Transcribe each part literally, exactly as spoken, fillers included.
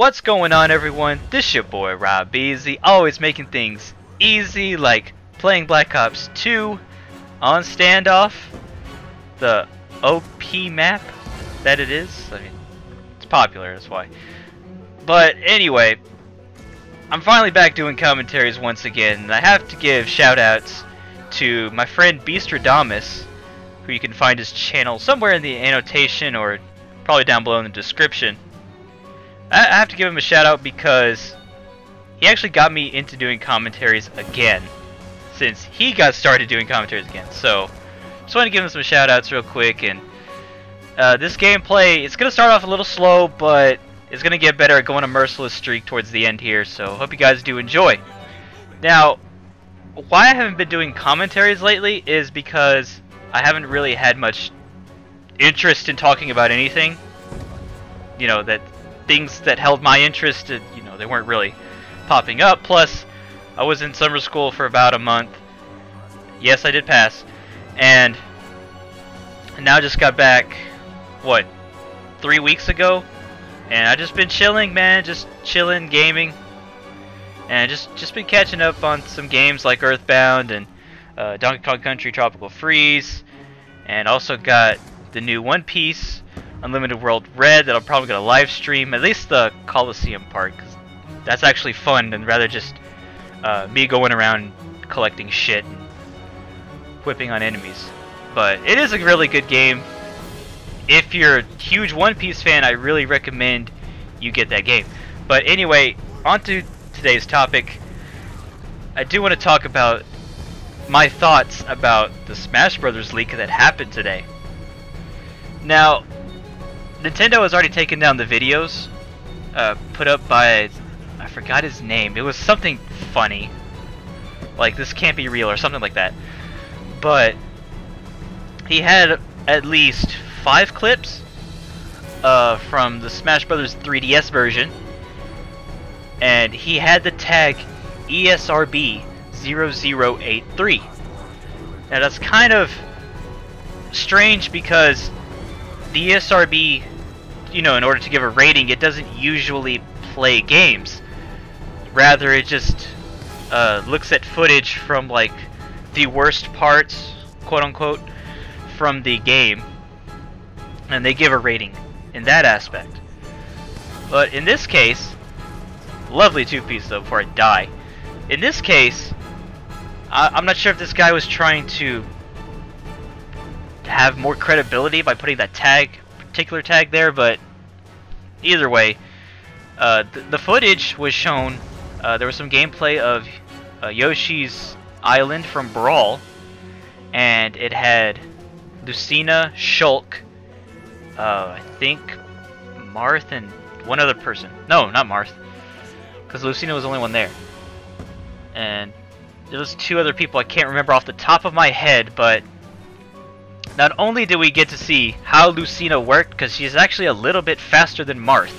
What's going on, everyone? This your boy Rob Easy, always making things easy, like playing Black Ops two on Standoff, the O P map that it is. I mean, it's popular, that's why. But anyway, I'm finally back doing commentaries once again, and I have to give shoutouts to my friend Beastradamus, who you can find his channel somewhere in the annotation or probably down below in the description. I have to give him a shout out because he actually got me into doing commentaries again, since he got started doing commentaries again. So just want to give him some shout outs real quick. And uh, this gameplay, it's going to start off a little slow, but it's going to get better at going a merciless streak towards the end here. So hope you guys do enjoy. Now, why I haven't been doing commentaries lately is because I haven't really had much interest in talking about anything. You know, that things that held my interest, you know, they weren't really popping up. Plus, I was in summer school for about a month. Yes, I did pass. And now just got back, what, three weeks ago? And I've just been chilling, man. Just chilling, gaming. And just, just been catching up on some games like Earthbound and uh, Donkey Kong Country Tropical Freeze. And also got the new One Piece, Unlimited World Red, that I'm probably going to live stream, at least the Coliseum part, because that's actually fun, and rather just uh, me going around collecting shit and whipping on enemies. But it is a really good game. If you're a huge One Piece fan, I really recommend you get that game. But anyway, on to today's topic. I do want to talk about my thoughts about the Smash Brothers leak that happened today. Now, Nintendo has already taken down the videos uh, put up by, I forgot his name, it was something funny, like "this can't be real" or something like that, but he had at least five clips uh, from the Smash Brothers three D S version, and he had the tag E S R B zero zero eight three. Now that's kind of strange because the E S R B, you know, in order to give a rating, it doesn't usually play games. Rather, it just uh, looks at footage from, like, the worst parts, quote-unquote, from the game. And they give a rating in that aspect. But in this case, lovely two-piece, though, before I die. In this case, I I'm not sure if this guy was trying to have more credibility by putting that tag, particular tag there, but either way, uh, th the footage was shown. Uh, there was some gameplay of uh, Yoshi's Island from Brawl, and it had Lucina, Shulk, uh, I think Marth, and one other person. No, not Marth, because Lucina was the only one there, and there was two other people I can't remember off the top of my head, but not only did we get to see how Lucina worked, because she's actually a little bit faster than Marth,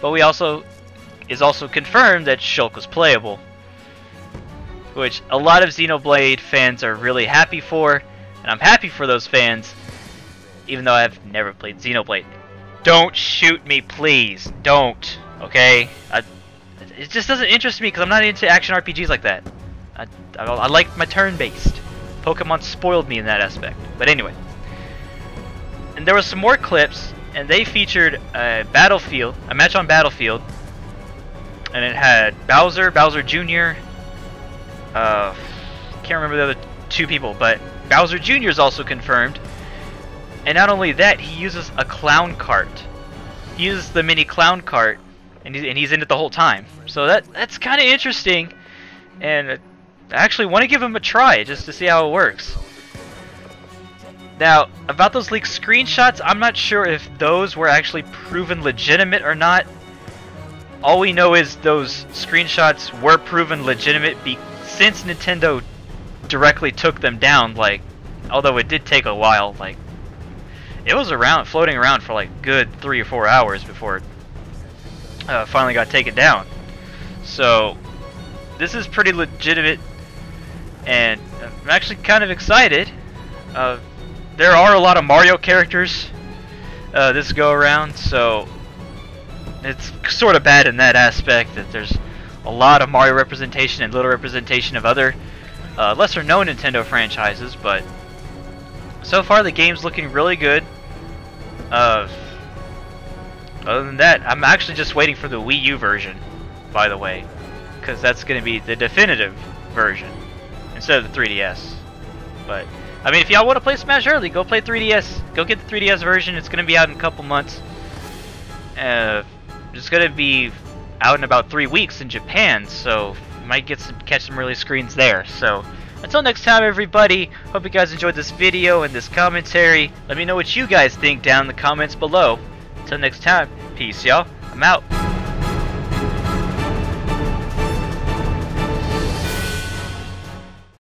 but we also is also confirmed that Shulk was playable, which a lot of Xenoblade fans are really happy for, and I'm happy for those fans, even though I've never played Xenoblade. Don't shoot me, please. Don't. Okay? I, it just doesn't interest me because I'm not into action R P Gs like that. I, I, I like my turn-based. Pokemon spoiled me in that aspect. But anyway. And there were some more clips, and they featured a battlefield, a match on Battlefield, and it had Bowser, Bowser Junior, uh, can't remember the other two people, but Bowser Junior is also confirmed. And not only that, he uses a clown cart. He uses the mini clown cart, and he, and he's in it the whole time. So that that's kind of interesting, and Uh, I actually want to give him a try just to see how it works. Now, about those leaked screenshots, I'm not sure if those were actually proven legitimate or not. All we know is those screenshots were proven legitimate be since Nintendo directly took them down, like, although it did take a while, like, it was around, floating around for like good three or four hours before it uh, finally got taken down. So this is pretty legitimate. And I'm actually kind of excited. Uh, there are a lot of Mario characters uh, this go around, so it's sort of bad in that aspect that there's a lot of Mario representation and little representation of other uh, lesser known Nintendo franchises, but so far the game's looking really good. Uh, other than that, I'm actually just waiting for the Wii U version, by the way, because that's going to be the definitive version instead of the three D S. But I mean, if y'all want to play Smash early, go play three D S. Go get the three D S version. It's going to be out in a couple months. Uh, it's going to be out in about three weeks in Japan, so you might get some, catch some early screens there. So until next time, everybody. Hope you guys enjoyed this video and this commentary. Let me know what you guys think down in the comments below. Until next time, peace, y'all. I'm out.